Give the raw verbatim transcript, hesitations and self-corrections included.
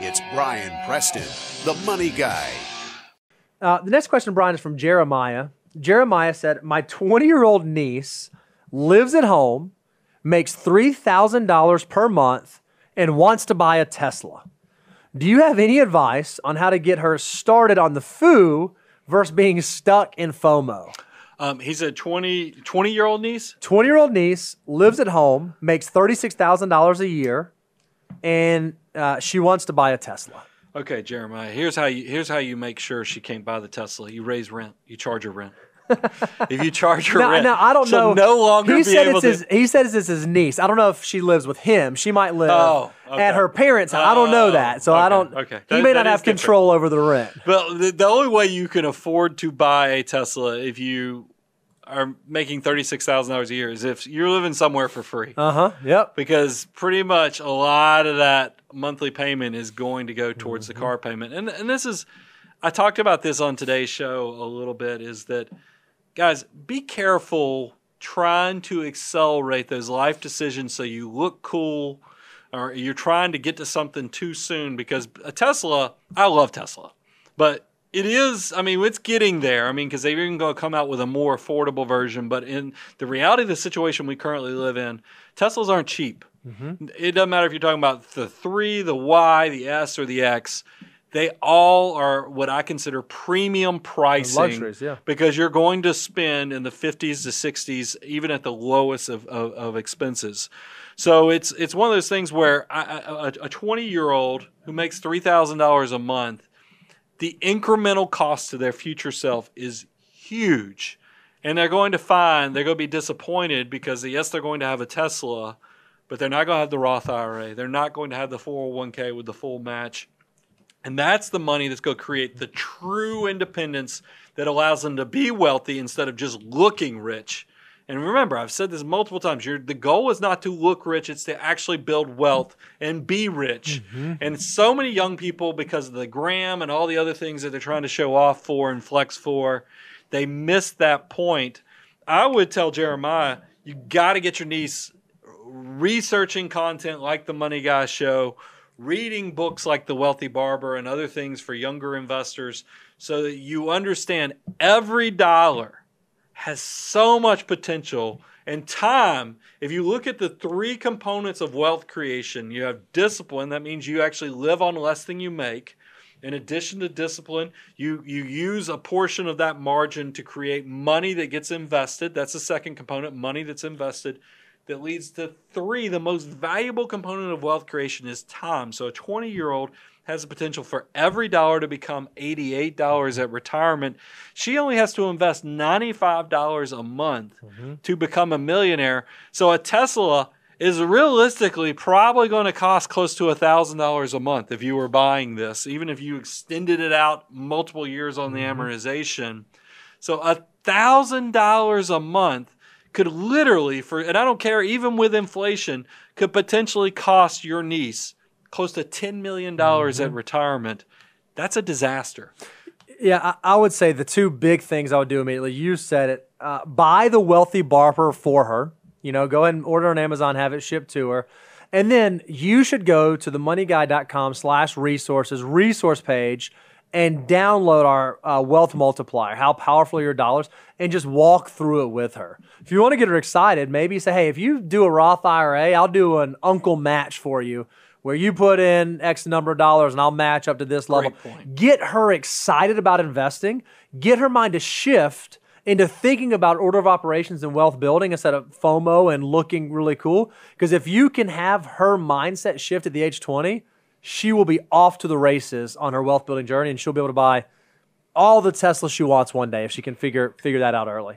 It's Brian Preston, the Money Guy. Uh, the next question, Brian, is from Jeremiah. Jeremiah said, my twenty-year-old niece lives at home, makes three thousand dollars per month, and wants to buy a Tesla. Do you have any advice on how to get her started on the F O O versus being stuck in FOMO? Um, he's a twenty, twenty-year-old niece? twenty-year-old niece, lives at home, makes thirty-six thousand dollars a year, and uh, she wants to buy a Tesla. Okay, Jeremiah, here's how you here's how you make sure she can't buy the Tesla. You raise rent. You charge her rent. If you charge her now, rent, now, I don't know. No longer he be said able it's to... his, He says it's his niece. I don't know if she lives with him. She might live oh, okay. at her parents' house. Uh, I don't know that, so okay, I don't. Okay. That, he may not have different. control over the rent. But the, the only way you can afford to buy a Tesla if you are making thirty-six thousand dollars a year is if you're living somewhere for free. Uh-huh, yep. Because pretty much a lot of that monthly payment is going to go towards mm-hmm. the car payment. And and this is, I talked about this on today's show a little bit, is that, guys, be careful trying to accelerate those life decisions so you look cool or you're trying to get to something too soon, because a Tesla, I love Tesla, but it is, I mean, it's getting there. I mean, because they're even going to come out with a more affordable version. But in the reality of the situation we currently live in, Teslas aren't cheap. Mm-hmm. It doesn't matter if you're talking about the three, the Y, the S, or the X. They all are what I consider premium pricing. Luxuries, yeah. Because you're going to spend in the fifties to sixties, even at the lowest of, of, of expenses. So it's it's one of those things where I, a twenty-year-old who makes three thousand dollars a month, the incremental cost to their future self is huge. And they're going to find, they're going to be disappointed because, yes, they're going to have a Tesla, but they're not going to have the Roth I R A. They're not going to have the four oh one K with the full match. And that's the money that's going to create the true independence that allows them to be wealthy instead of just looking rich. And remember, I've said this multiple times, you're, the goal is not to look rich, it's to actually build wealth and be rich. Mm-hmm. And so many young people, because of the gram and all the other things that they're trying to show off for and flex for, they miss that point. I would tell Jeremiah, you got to get your niece researching content like The Money Guy Show, reading books like The Wealthy Barber and other things for younger investors so that you understand every dollar has so much potential. And time, if you look at the three components of wealth creation, you have discipline. That means you actually live on less than you make. In addition to discipline, you, you use a portion of that margin to create money that gets invested. That's the second component, money that's invested. That leads to three, the most valuable component of wealth creation is time. So a twenty-year-old has the potential for every dollar to become eighty-eight dollars at retirement. She only has to invest ninety-five dollars a month mm-hmm. to become a millionaire. So a Tesla is realistically probably going to cost close to one thousand dollars a month if you were buying this, even if you extended it out multiple years on the mm-hmm. amortization. So one thousand dollars a month could literally, for, and I don't care, even with inflation, could potentially cost your niece close to ten million dollars mm-hmm. at retirement. That's a disaster. Yeah, I, I would say the two big things I would do immediately, you said it, uh, buy The Wealthy Barber for her. You know, go ahead and order on Amazon, have it shipped to her. And then you should go to themoneyguy.com slash resources, resource page, and download our uh, Wealth Multiplier, How Powerful Are Your Dollars, and just walk through it with her. If you want to get her excited, maybe say, hey, if you do a Roth I R A, I'll do an uncle match for you where you put in X number of dollars and I'll match up to this level. Get her excited about investing. Get her mind to shift into thinking about order of operations and wealth building instead of FOMO and looking really cool. Because if you can have her mindset shift at the age twenty, she will be off to the races on her wealth building journey, and she'll be able to buy all the Tesla she wants one day if she can figure, figure that out early.